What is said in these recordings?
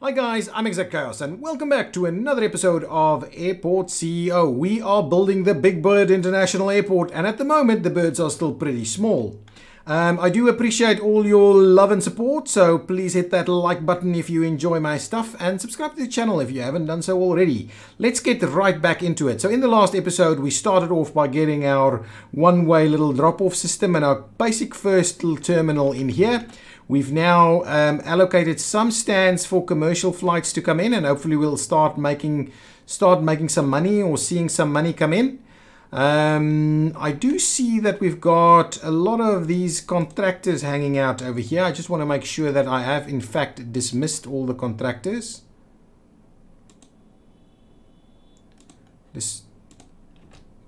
Hi guys, I'm Exec Chaos and welcome back to another episode of Airport CEO. We are building the Big Bird International Airport and at the moment the birds are still pretty small. I do appreciate all your love and support, so please hit that like button if you enjoy my stuff and subscribe to the channel if you haven't done so already. Let's get right back into it. So in the last episode we started off by getting our one-way little drop-off system and our basic first little terminal in here. We've now allocated some stands for commercial flights to come in, and hopefully we'll start making some money or seeing some money come in. I do see that we've got a lot of these contractors hanging out over here. I just want to make sure that I have in fact dismissed all the contractors.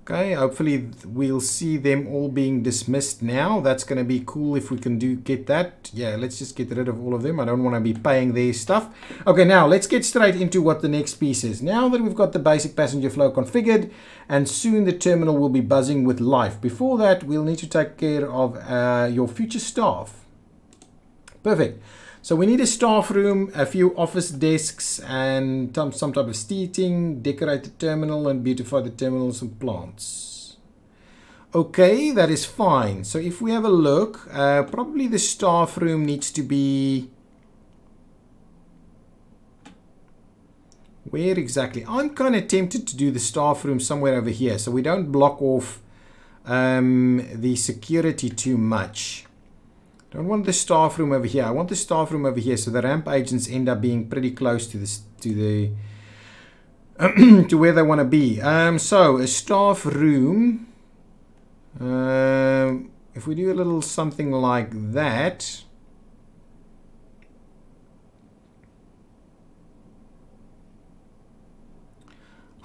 Okay, hopefully we'll see them all being dismissed now. That's going to be cool if we can get that. Yeah, let's just get rid of all of them. I don't want to be paying their stuff. Okay, now let's get straight into what the next piece is. Now that we've got the basic passenger flow configured, and soon the terminal will be buzzing with life. Before that, we'll need to take care of your future staff. Perfect. So we need a staff room, a few office desks, and some type of seating, decorate the terminal and beautify the terminals and plants. Okay, that is fine. So if we have a look, probably the staff room needs to be... Where exactly? I'm kind of tempted to do the staff room somewhere over here, so we don't block off the security too much. Don't want the staff room over here. I want the staff room over here, so the ramp agents end up being pretty close to this, to where they want to be. So a staff room. If we do a little something like that.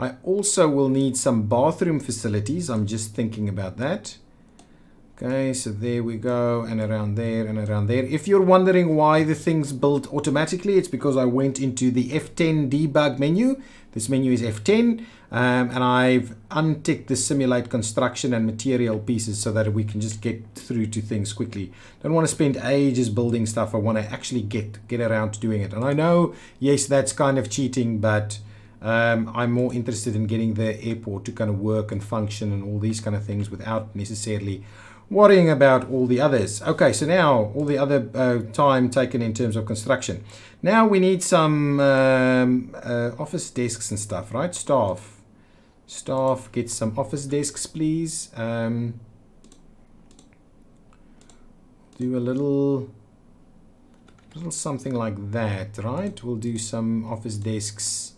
I also will need some bathroom facilities. I'm just thinking about that. Okay, so there we go, and around there, and around there. If you're wondering why the thing's built automatically, it's because I went into the F10 debug menu. This menu is F10, and I've unticked the simulate construction and material pieces so that we can just get through to things quickly. Don't want to spend ages building stuff. I want to actually get around to doing it. And I know, yes, that's kind of cheating, but I'm more interested in getting the airport to kind of work and function and all these kind of things without necessarily worrying about all the others. Okay, so now all the other time taken in terms of construction. Now we need some office desks and stuff, right? Staff, get some office desks, please. Do a little something like that, right? We'll do some office desks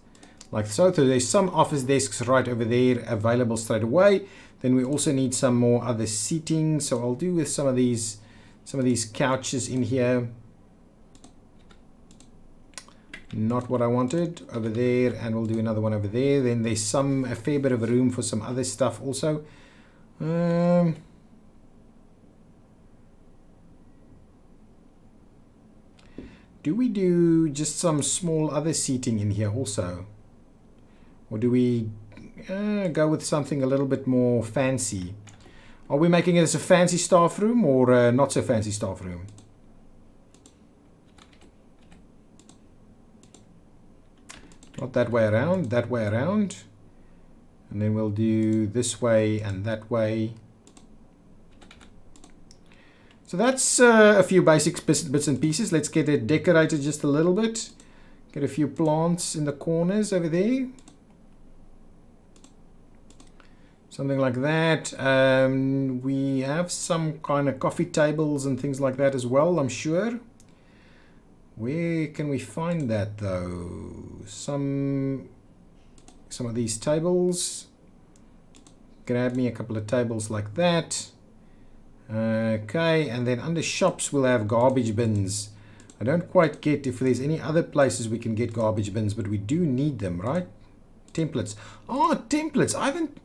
like so. So there's some office desks right over there available straight away. Then we also need some more other seating, so I'll do with some of these couches in here. Not what I wanted over there, and we'll do another one over there. Then there's a fair bit of room for some other stuff also. Do we do just some small other seating in here also, or do we? Go with something a little bit more fancy? Are we making it as a fancy staff room or a not so fancy staff room? Not that way around, that way around. And then we'll do this way and that way. So that's a few basic bits and pieces. Let's get it decorated just a little bit. Get a few plants in the corners over there. Something like that. We have some kind of coffee tables and things like that as well, I'm sure. Where can we find that though? Some of these tables. Grab me a couple of tables like that. Okay, and then under shops we'll have garbage bins. I don't quite get if there's any other places we can get garbage bins, but we do need them, right? Templates. Oh, templates. I haven't...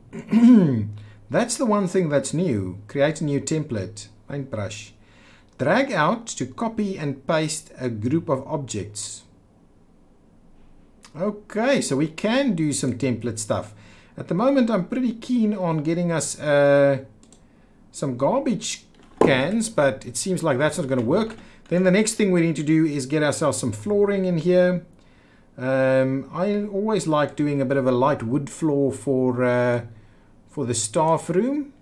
That's the one thing that's new. Create a new template. Paintbrush. Drag out to copy and paste a group of objects. Okay, so we can do some template stuff. At the moment, I'm pretty keen on getting us some garbage cans, but it seems like that's not going to work. Then the next thing we need to do is get ourselves some flooring in here. I always like doing a bit of a light wood floor for the staff room.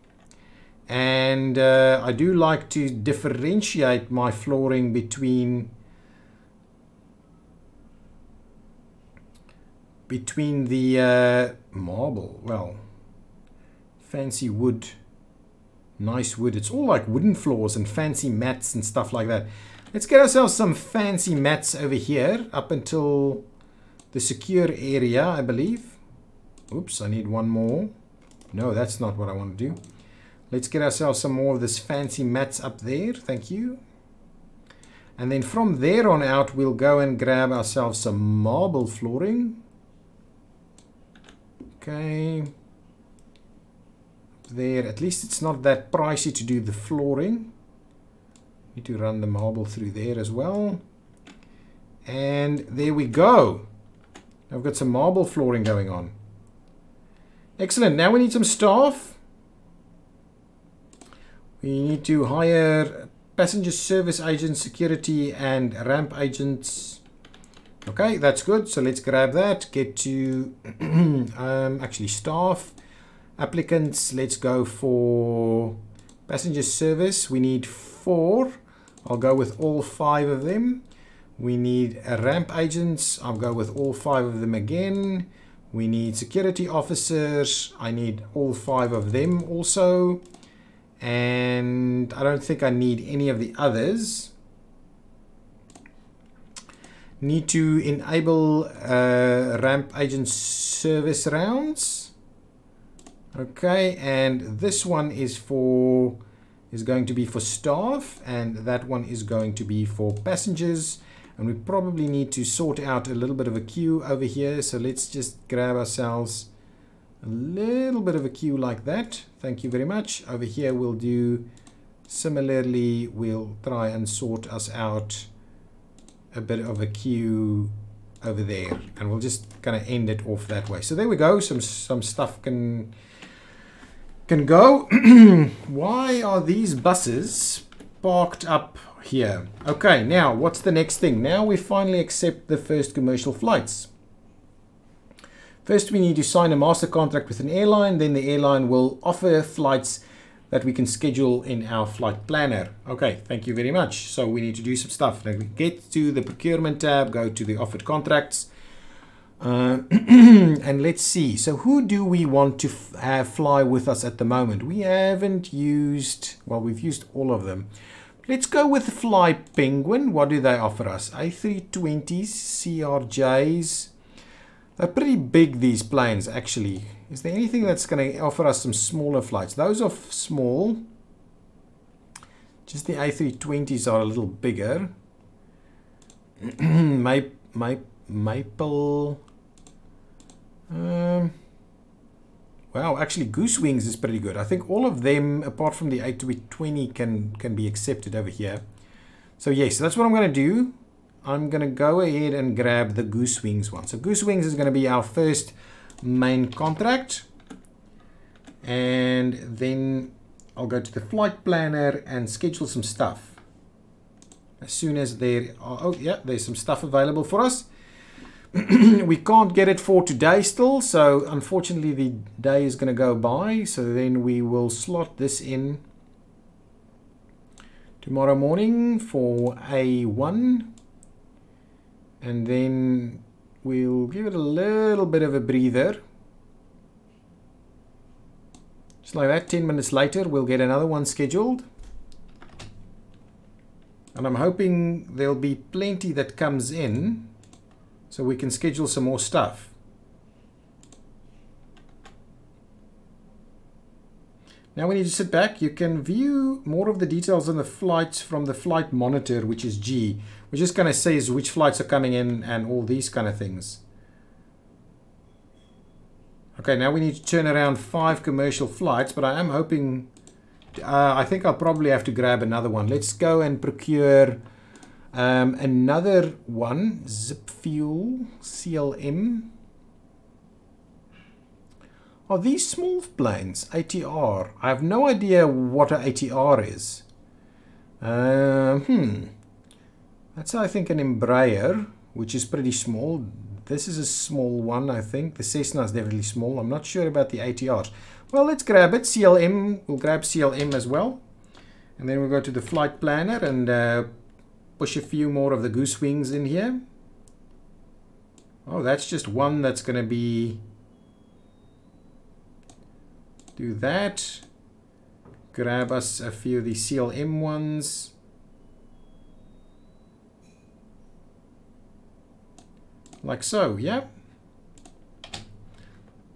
And I do like to differentiate my flooring between the marble, well, fancy wood, nice wood. It's all like wooden floors and fancy mats and stuff like that. Let's get ourselves some fancy mats over here up until the secure area, I believe. Oops, I need one more. No, that's not what I want to do. Let's get ourselves some more of this fancy mats up there. Thank you. And then from there on out, we'll go and grab ourselves some marble flooring. Okay. Up there. At least it's not that pricey to do the flooring. Need to run the marble through there as well. And there we go. I've got some marble flooring going on. Excellent. Now we need some staff. We need to hire passenger service agents, security, and ramp agents. Okay, that's good. So let's grab that. Get to actually staff. Applicants, let's go for passenger service. We need 4. I'll go with all 5 of them. We need ramp agents. I'll go with all 5 of them again. We need security officers. I need all 5 of them also. And I don't think I need any of the others. Need to enable ramp agent service rounds. Okay, and this one is going to be for staff, and that one is going to be for passengers. And we probably need to sort out a little bit of a queue over here. So let's just grab ourselves a little bit of a queue like that. Thank you very much. Over here we'll do similarly. We'll try and sort us out a bit of a queue over there, and we'll just kind of end it off that way. So there we go. Some stuff can go. Why are these buses parked up here? Okay, now what's the next thing? Now we finally accept the first commercial flights. First, we need to sign a master contract with an airline. Then the airline will offer flights that we can schedule in our flight planner. Okay, thank you very much. So we need to do some stuff. Then we get to the procurement tab, go to the offered contracts. And let's see. So who do we want to have fly with us at the moment? We haven't used, well, we've used all of them. Let's go with Fly Penguin. What do they offer us? A320s, CRJs. They're pretty big, these planes, actually. Is there anything that's going to offer us some smaller flights? Those are small. Just the A320s are a little bigger. Maple. Wow, actually, Goose Wings is pretty good. I think all of them, apart from the A320, can be accepted over here. So, yes, that's what I'm going to do. I'm going to go ahead and grab the Goose Wings one. So Goose Wings is going to be our first main contract. And then I'll go to the flight planner and schedule some stuff. As soon as there are, oh yeah, there's some stuff available for us. We can't get it for today still. So unfortunately the day is going to go by. So then we will slot this in tomorrow morning for A1. And then we'll give it a little bit of a breather. Just like that, 10 minutes later, we'll get another one scheduled. And I'm hoping there'll be plenty that comes in so we can schedule some more stuff. Now we need to sit back. You can view more of the details on the flights from the flight monitor, which is G, which just kind of says which flights are coming in and all these kind of things. Okay, now we need to turn around 5 commercial flights, but I am hoping, I think I'll probably have to grab another one. Let's go and procure another one, Zip Fuel, CLM. Are these small planes? ATR. I have no idea what an ATR is. That's I think an Embraer, which is pretty small. This is a small one, I think. The Cessna is definitely small. I'm not sure about the ATRs. Well, let's grab it. CLM, we'll grab CLM as well. And then we'll go to the flight planner and push a few more of the Goose Wings in here. Oh, that's just one that's going to be... Do that. Grab us a few of the CLM ones. Like so, yeah.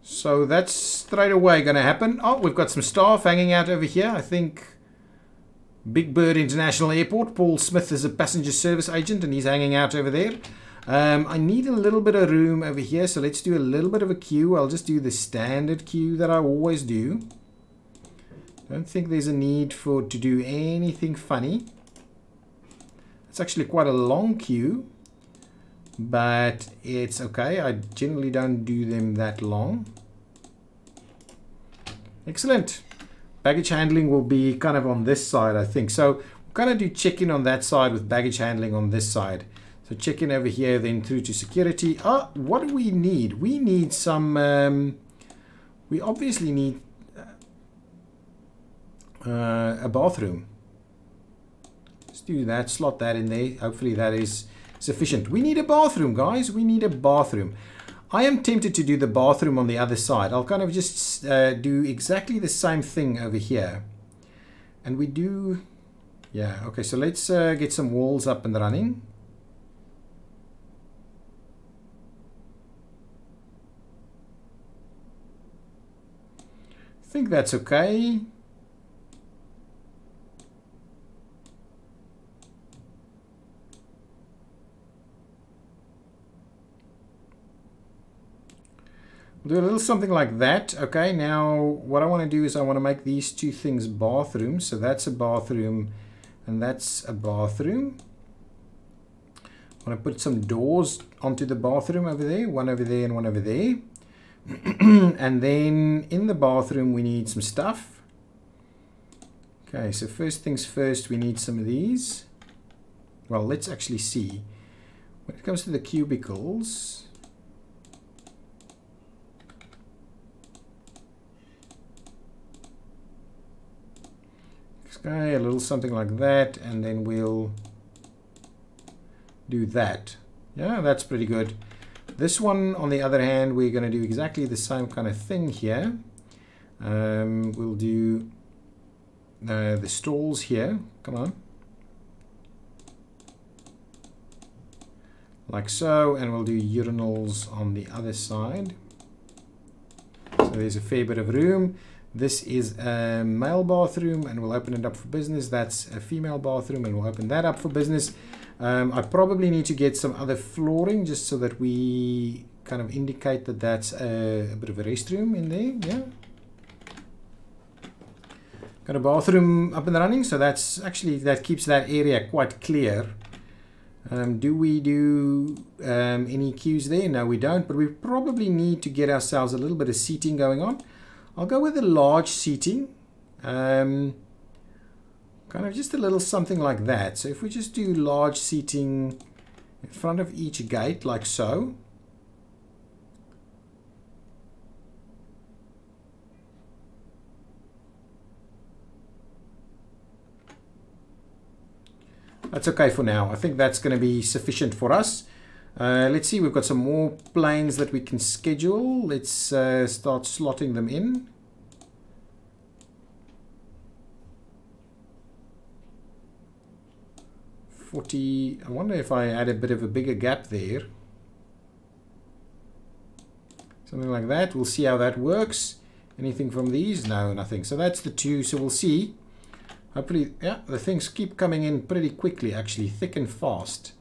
So that's straight away going to happen. Oh, we've got some staff hanging out over here. I think Big Bird International Airport. Paul Smith is a passenger service agent and he's hanging out over there. I need a little bit of room over here, so let's do a little bit of a queue. I'll just do the standard queue that I always do. Don't think there's a need for to do anything funny. It's actually quite a long queue, but it's okay. I generally don't do them that long. Excellent. Baggage handling will be kind of on this side, I think. So we'll kind of do check-in on that side with baggage handling on this side. So check in over here, then through to security. Ah, what do we need? We need some, we obviously need a bathroom. Let's do that, slot that in there. Hopefully that is sufficient. We need a bathroom, guys. We need a bathroom. I am tempted to do the bathroom on the other side. I'll kind of just do exactly the same thing over here. And we do, yeah, okay. So let's get some walls up and running. I think that's okay. We'll do a little something like that. Okay, now what I want to do is I want to make these two things bathrooms. So that's a bathroom and that's a bathroom. I want to put some doors onto the bathroom over there. One over there and one over there. And then in the bathroom we need some stuff. Okay, so first things first, we need some of these. Well, let's actually see. When it comes to the cubicles, okay, a little something like that, and then we'll do that. Yeah, that's pretty good. This one, on the other hand, we're going to do exactly the same kind of thing here. We'll do the stalls here. Come on. Like so. And we'll do urinals on the other side. So there's a fair bit of room. This is a male bathroom and we'll open it up for business. That's a female bathroom and we'll open that up for business. I probably need to get some other flooring just so that we kind of indicate that that's a bit of a restroom in there. Yeah. Got a bathroom up and running, so that's actually, that keeps that area quite clear. Do we do any queues there? No, we don't, but we probably need to get ourselves a little bit of seating going on. I'll go with a large seating. Kind of just a little something like that. So if we just do large seating in front of each gate, like so. That's okay for now. I think that's going to be sufficient for us. Let's see, we've got some more planes that we can schedule. Let's start slotting them in. I wonder if I had a bit of a bigger gap there. Something like that. We'll see how that works. Anything from these? No, nothing. So that's the two. So we'll see. Hopefully, yeah, the things keep coming in pretty quickly, actually. Thick and fast.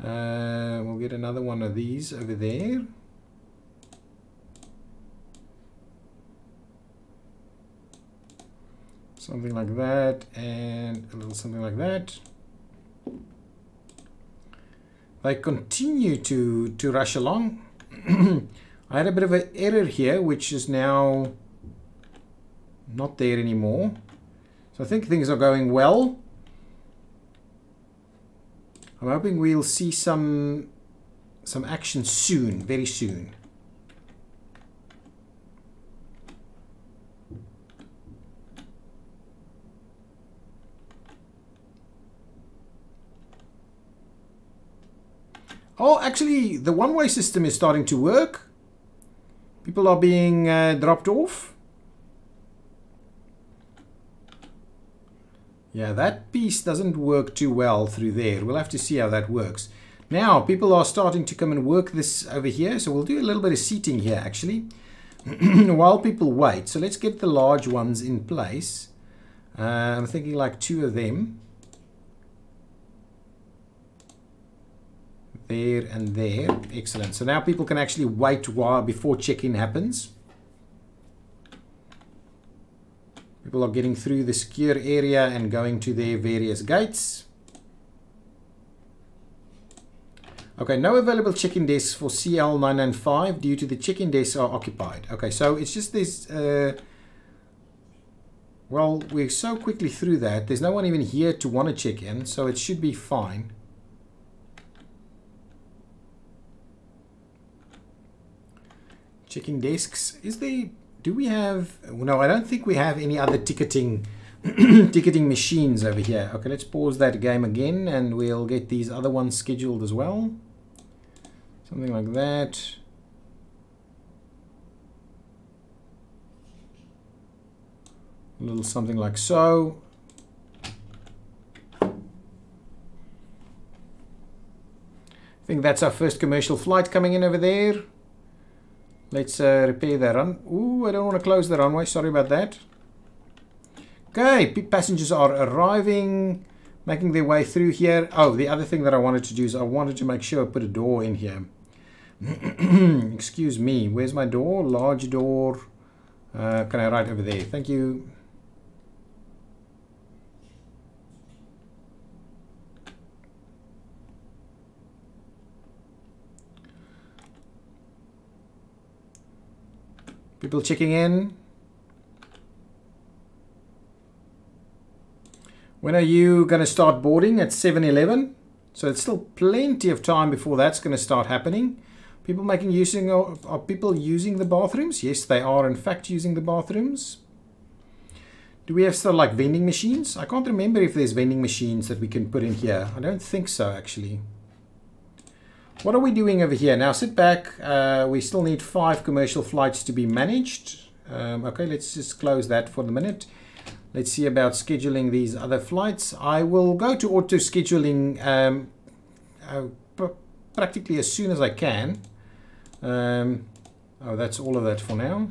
We'll get another one of these over there. Something like that. And a little something like that. They continue to rush along. I had a bit of an error here, which is now not there anymore. So I think things are going well. I'm hoping we'll see some some action soon, very soon. Oh, actually, the one-way system is starting to work. People are being dropped off. Yeah, that piece doesn't work too well through there. We'll have to see how that works. Now, people are starting to come and work this over here. So we'll do a little bit of seating here, actually, while people wait. So let's get the large ones in place. I'm thinking like 2 of them. There and there. Excellent. So now people can actually wait while before check-in happens. People are getting through the secure area and going to their various gates. Okay, no available check-in desks for CL995 due to the check-in desks are occupied. Okay, so it's just this... well, we're so quickly through that. There's no one even here to want to check in, so it should be fine. Checking desks. Is there, do we have, no, I don't think we have any other ticketing ticketing machines over here. Okay, let's pause that game again and we'll get these other ones scheduled as well. Something like that. A little something like so. I think that's our first commercial flight coming in over there. Let's repair that run. Ooh, I don't want to close the runway. Sorry about that. Okay, passengers are arriving, making their way through here. Oh, the other thing that I wanted to do is I wanted to make sure I put a door in here. Excuse me. Where's my door? Large door. Can I write over there? Thank you. People checking in. When are you going to start boarding? At 7:11. So it's still plenty of time before that's going to start happening. People making using, are people using the bathrooms? Yes, they are in fact using the bathrooms. Do we have still like vending machines? I can't remember if there's vending machines that we can put in here. I don't think so actually. What are we doing over here? Now sit back, we still need 5 commercial flights to be managed. Okay, let's just close that for the minute. Let's see about scheduling these other flights. I will go to auto scheduling practically as soon as I can. Oh, that's all of that for now.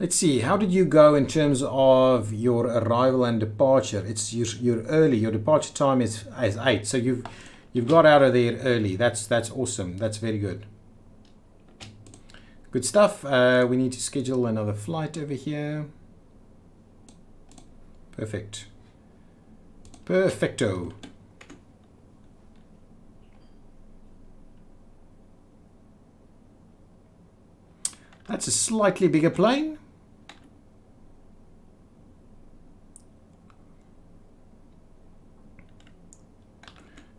Let's see, how did you go in terms of your arrival and departure? It's you're early. Your departure time is 8, so you've got out of there early. That's awesome. That's very good. Good stuff. We need to schedule another flight over here. Perfect. Perfecto. That's a slightly bigger plane.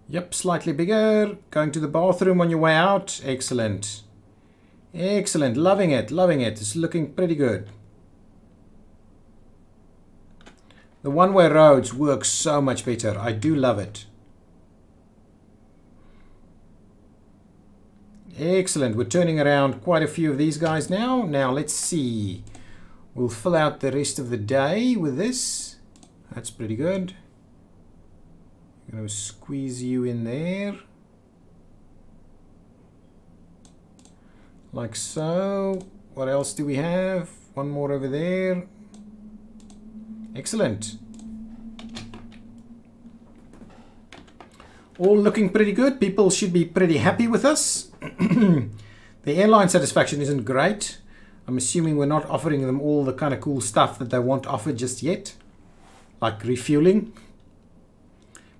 Yep, slightly bigger. Going to the bathroom on your way out. Excellent. Excellent. Loving it. Loving it. It's looking pretty good. The one-way roads work so much better. I do love it. Excellent. We're turning around quite a few of these guys now. Now, let's see. We'll fill out the rest of the day with this. That's pretty good. I'm going to squeeze you in there. Like so. What else do we have? One more over there. Excellent. All looking pretty good. People should be pretty happy with us. The airline satisfaction isn't great. I'm assuming we're not offering them all the kind of cool stuff that they want offered just yet. Like refueling.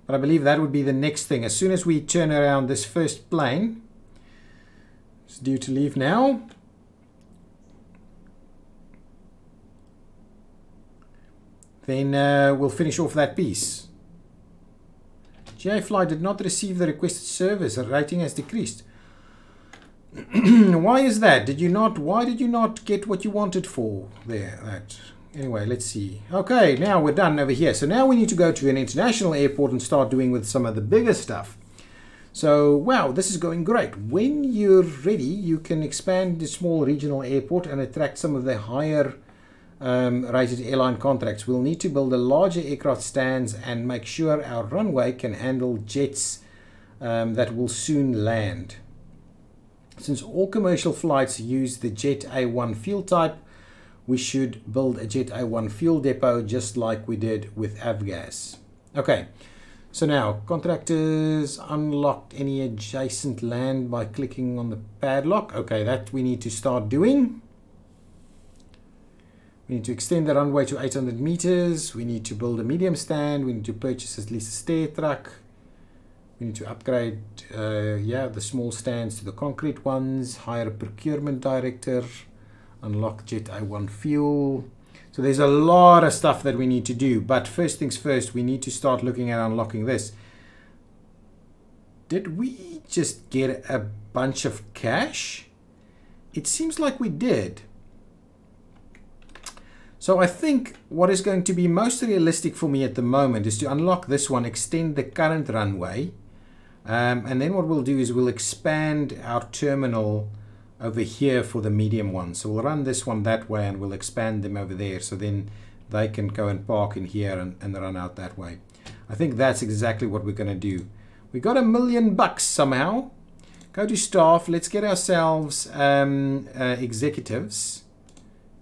But I believe that would be the next thing. As soon as we turn around this first plane, it's due to leave now. Then we'll finish off that piece. JFly did not receive the requested service. Her rating has decreased. Why is that? Did you not? Why did you not get what you wanted for there? That anyway. Let's see. Okay, now we're done over here. So now we need to go to an international airport and start doing with some of the bigger stuff. So wow, this is going great. When you're ready, you can expand the small regional airport and attract some of the higher rated airline contracts. We'll need to build a larger aircraft stands and make sure our runway can handle jets that will soon land. Since all commercial flights use the Jet A1 fuel type, we should build a Jet A1 fuel depot just like we did with Avgas. Okay, so now contractors unlocked any adjacent land by clicking on the padlock. Okay, that we need to start doing. We need to extend the runway to 800 meters. We need to build a medium stand. We need to purchase at least a stair truck. We need to upgrade the small stands to the concrete ones, hire a procurement director, unlock Jet A1 fuel. So there's a lot of stuff that we need to do, but first things first, we need to start looking at unlocking this. Did we just get a bunch of cash? It seems like we did. So I think what is going to be most realistic for me at the moment is to unlock this one, extend the current runway, and then what we'll do is we'll expand our terminal over here for the medium one. So we'll run this one that way and we'll expand them over there, so then they can go and park in here and run out that way. I think that's exactly what we're going to do. We got $1 million somehow. Go to staff. Let's get ourselves executives.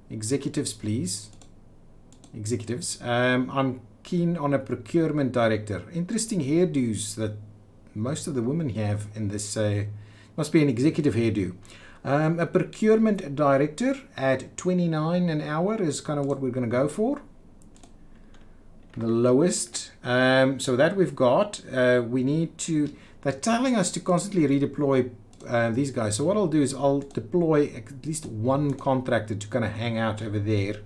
Executives, please. Executives. I'm keen on a procurement director. Interesting hairdos that most of the women have in this. Must be an executive hairdo. A procurement director at 29 an hour is kind of what we're going to go for. The lowest. So that we've got. We need to... They're telling us to constantly redeploy these guys. So what I'll do is I'll deploy at least one contractor to kind of hang out over there,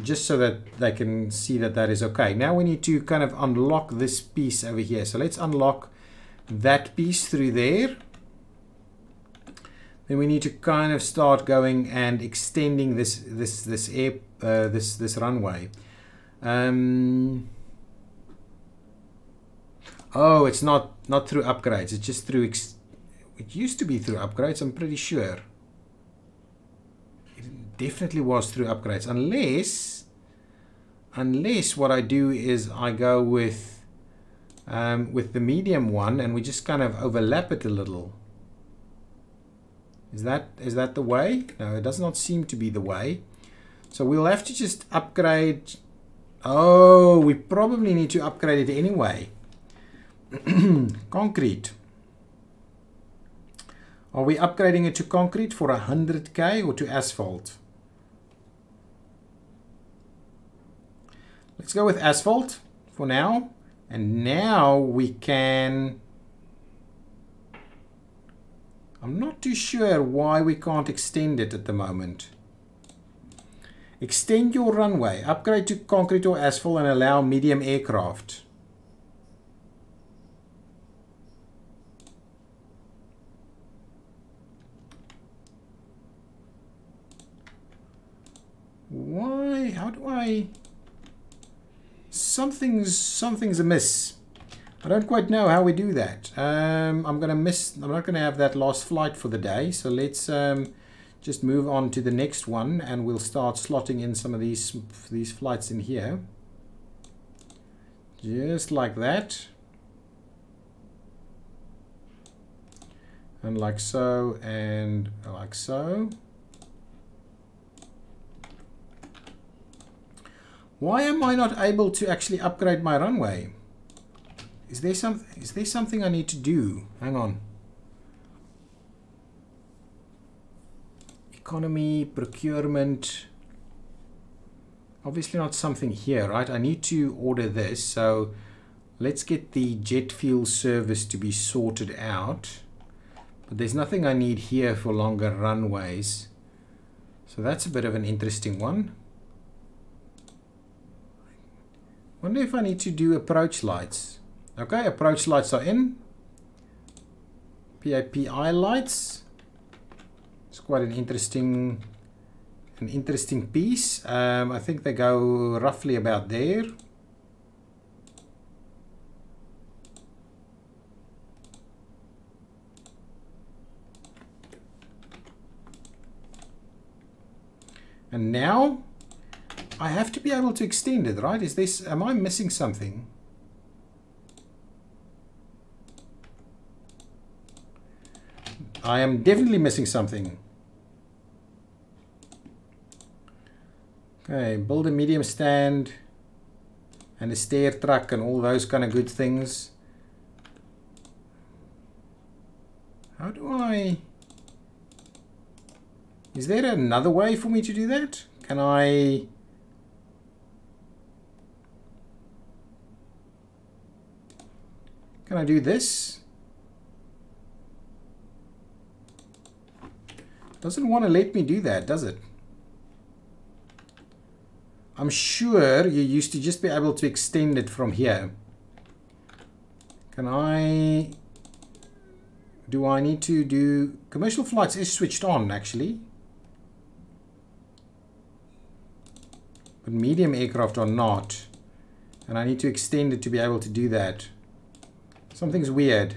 just so that they can see that that is okay. Now we need to kind of unlock this piece over here. So let's unlock that piece through there. Then we need to kind of start going and extending this runway. Oh, it's not through upgrades. It's just through extension. It used to be through upgrades, I'm pretty sure. It definitely was through upgrades, unless what I do is I go with the medium one and we just kind of overlap it a little. Is that the way? No, it does not seem to be the way. So we'll have to just upgrade. Oh, we probably need to upgrade it anyway. Concrete. Are we upgrading it to concrete for 100K or to asphalt? Let's go with asphalt for now. And now we can... I'm not too sure why we can't extend it at the moment. Extend your runway. Upgrade to concrete or asphalt and allow medium aircraft. Why? How do I... Something's amiss. I don't quite know how we do that. I'm not gonna have that last flight for the day. So let's just move on to the next one, and we'll start slotting in some of these flights in here, just like that, and like so, and like so. Why am I not able to actually upgrade my runway? Is there something I need to do? Hang on. Economy, procurement. Obviously not something here, right? I need to order this. So let's get the jet fuel service to be sorted out. But there's nothing I need here for longer runways. So that's a bit of an interesting one. wonder if I need to do approach lights. Okay, approach lights are in. PAPI lights. It's quite an interesting piece. I think they go roughly about there. And now I have to be able to extend it, right? Is this, am I missing something? I am definitely missing something. Okay, build a medium stand and a stair truck and all those kind of good things. How do I... Is there another way for me to do that? Can I... Can I do this? Doesn't want to let me do that, does it? I'm sure you used to just be able to extend it from here. Can I... Do I need to do... Commercial flights is switched on, actually. But medium aircraft are not, and I need to extend it to be able to do that. Something's weird.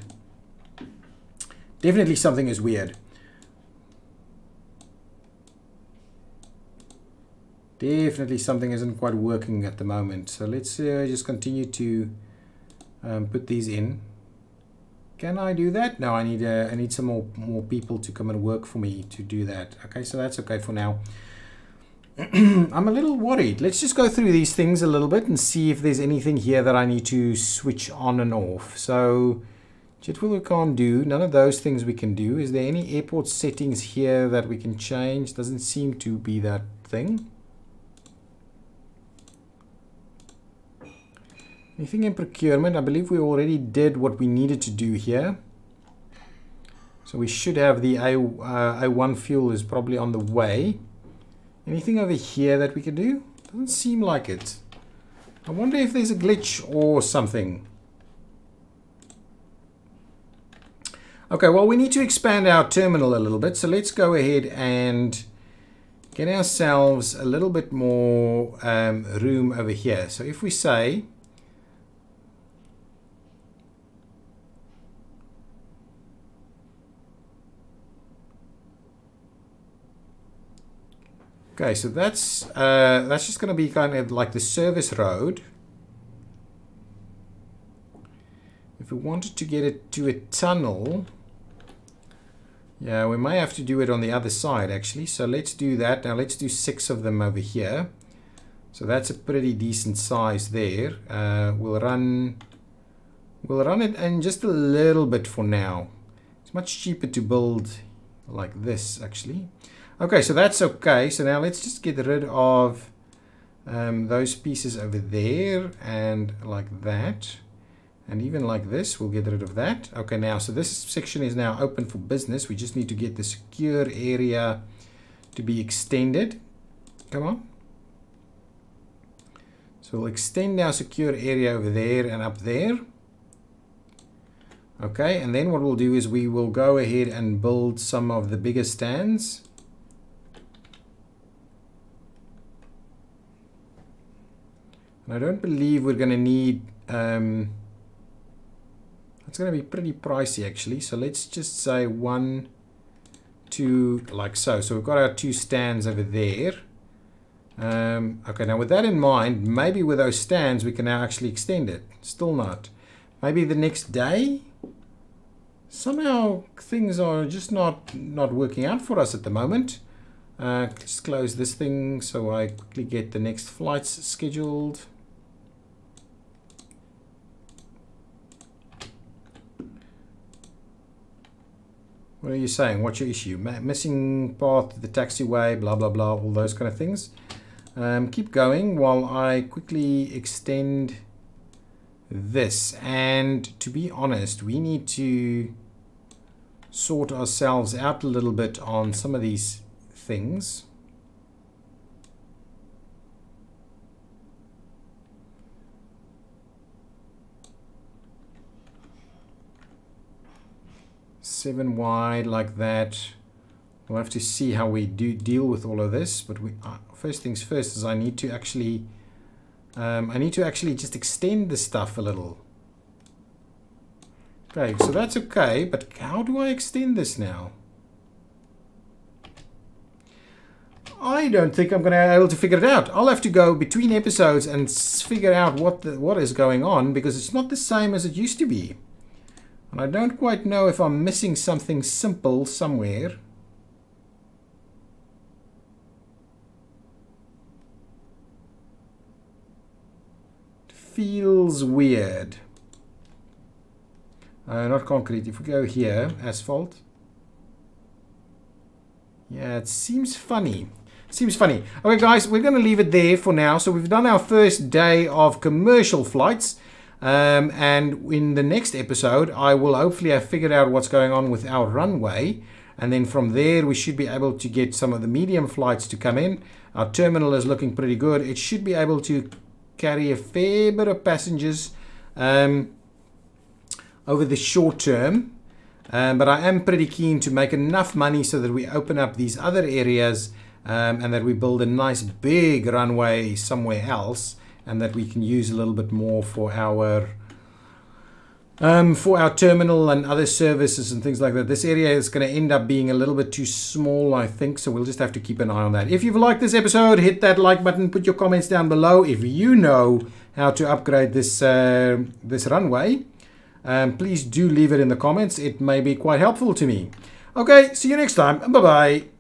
Definitely something is weird. Definitely something isn't quite working at the moment. So let's just continue to put these in. Can I do that? No, I need some more people to come and work for me to do that. Okay, so that's okay for now. I'm a little worried. Let's just go through these things a little bit and see if there's anything here that I need to switch on and off. So, jet fuel we can't do. None of those things we can do. Is there any airport settings here that we can change? Doesn't seem to be that thing. Anything in procurement? I believe we already did what we needed to do here. So we should have the A1 fuel is probably on the way. Anything over here that we can do? Doesn't seem like it. I wonder if there's a glitch or something. Okay, well, we need to expand our terminal a little bit. So let's go ahead and get ourselves a little bit more room over here. So if we say... Okay, so that's just going to be kind of like the service road. If we wanted to get it to a tunnel, yeah, we may have to do it on the other side actually. So let's do that. Now let's do 6 of them over here. So that's a pretty decent size there. We'll run it in just a little bit for now. It's much cheaper to build like this actually. Okay, so that's okay. So now let's just get rid of those pieces over there and like that. And even like this, we'll get rid of that. Okay, now, so this section is now open for business. We just need to get the secure area to be extended. Come on. So we'll extend our secure area over there and up there. Okay, and then what we'll do is we will go ahead and build some of the bigger stands. I don't believe we're going to need, it's going to be pretty pricey actually. So let's just say 1, 2, like so. So we've got our 2 stands over there. Okay, now with that in mind, maybe with those stands, we can now actually extend it. Still not. Maybe the next day, somehow things are just not working out for us at the moment. Just close this thing so I quickly get the next flights scheduled. What are you saying? What's your issue? Missing path to the taxiway, blah, blah, blah, all those kind of things. Keep going while I quickly extend this. And to be honest, we need to sort ourselves out a little bit on some of these things. 7 wide like that. We'll have to see how we do deal with all of this, but we first things first is I need to actually just extend the stuff a little. Okay, so that's okay, but how do I extend this now? I don't think I'm going to be able to figure it out. I'll have to go between episodes and figure out what is going on, because it's not the same as it used to be. And I don't quite know if I'm missing something simple somewhere. It feels weird. Not concrete. If we go here, asphalt. Yeah, it seems funny. Seems funny. Okay, guys, we're going to leave it there for now. So we've done our first day of commercial flights. And in the next episode, I will hopefully have figured out what's going on with our runway. And then from there, we should be able to get some of the medium flights to come in. Our terminal is looking pretty good. It should be able to carry a fair bit of passengers over the short term. But I am pretty keen to make enough money so that we open up these other areas and that we build a nice big runway somewhere else, and that we can use a little bit more for our terminal and other services and things like that. This area is going to end up being a little bit too small, I think, so we'll just have to keep an eye on that. If you've liked this episode, hit that like button, put your comments down below if you know how to upgrade this, this runway. Please do leave it in the comments. It may be quite helpful to me. Okay, see you next time. Bye-bye.